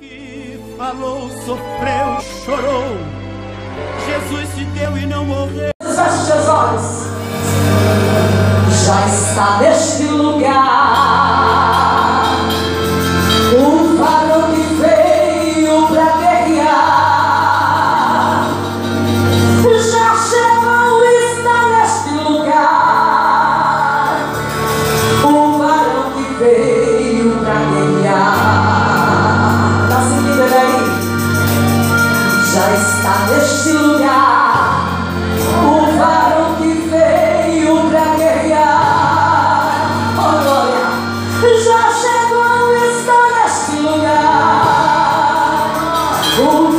Que falou, sofreu, chorou. Jesus se deu e não morreu. Feche seus olhos. Já está neste lugar um farol que veio pra guerrear. Já chegou, está neste lugar um farol que veio pra guerrear. Tá seguindo ele aí? Já está neste lugar. Já chegou, está neste lugar.